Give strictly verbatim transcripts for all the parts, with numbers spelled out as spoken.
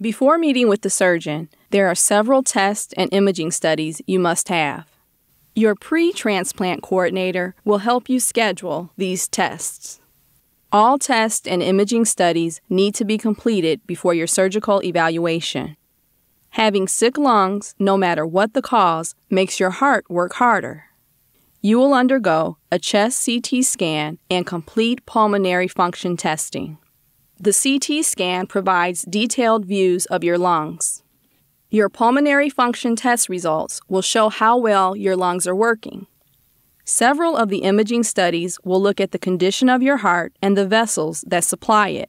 Before meeting with the surgeon, there are several tests and imaging studies you must have. Your pre-transplant coordinator will help you schedule these tests. All tests and imaging studies need to be completed before your surgical evaluation. Having sick lungs, no matter what the cause, makes your heart work harder. You will undergo a chest C T scan and complete pulmonary function testing. The C T scan provides detailed views of your lungs. Your pulmonary function test results will show how well your lungs are working. Several of the imaging studies will look at the condition of your heart and the vessels that supply it.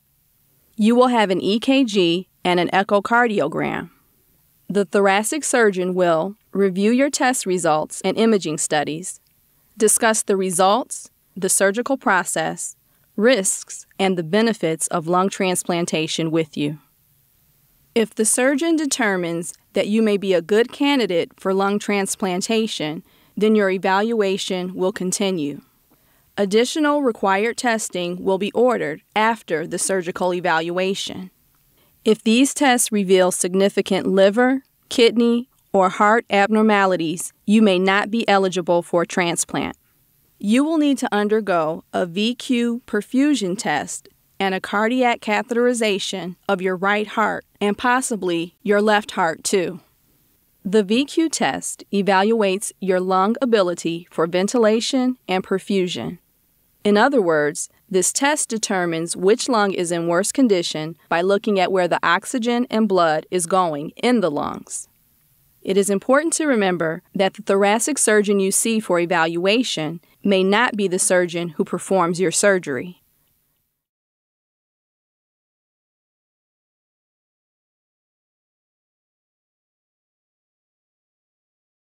You will have an E K G and an echocardiogram. The thoracic surgeon will review your test results and imaging studies, discuss the results, the surgical process, risks, and the benefits of lung transplantation with you. If the surgeon determines that you may be a good candidate for lung transplantation, then your evaluation will continue. Additional required testing will be ordered after the surgical evaluation. If these tests reveal significant liver, kidney, or heart abnormalities, you may not be eligible for transplant. You will need to undergo a V Q perfusion test and a cardiac catheterization of your right heart and possibly your left heart too. The V Q test evaluates your lung ability for ventilation and perfusion. In other words, this test determines which lung is in worse condition by looking at where the oxygen and blood is going in the lungs. It is important to remember that the thoracic surgeon you see for evaluation may not be the surgeon who performs your surgery.